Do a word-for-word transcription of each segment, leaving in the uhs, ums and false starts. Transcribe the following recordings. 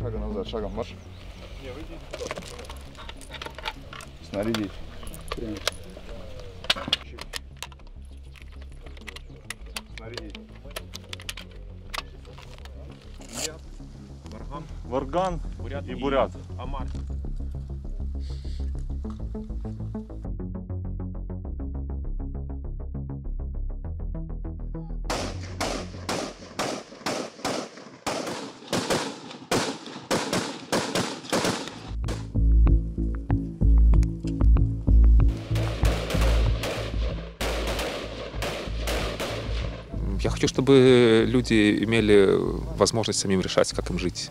Шагом назад, шагом марш. Не, выйдите туда. Снарядить. Принять. Снарядить. Варган. Варган бурят и бурят. А марш. Я хочу, чтобы люди имели возможность самим решать, как им жить.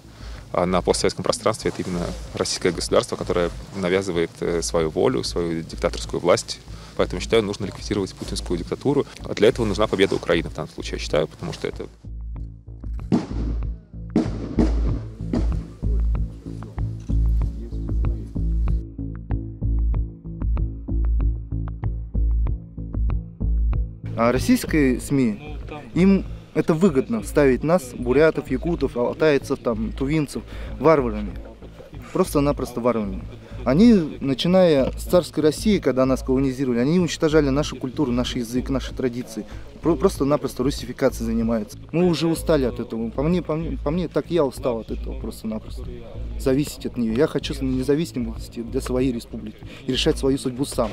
А на постсоветском пространстве это именно российское государство, которое навязывает свою волю, свою диктаторскую власть. Поэтому, считаю, нужно ликвидировать путинскую диктатуру. А для этого нужна победа Украины в данном случае, я считаю, потому что это... А российские СМИ, им это выгодно, ставить нас, бурятов, якутов, алтайцев, там, тувинцев, варварами. Просто-напросто варварами. Они, начиная с царской России, когда нас колонизировали, они уничтожали нашу культуру, наш язык, наши традиции. Просто-напросто русификацией занимаются. Мы уже устали от этого. По мне, по мне, по мне так я устал от этого просто-напросто. Зависеть от нее. Я хочу независимости для своей республики и решать свою судьбу сам.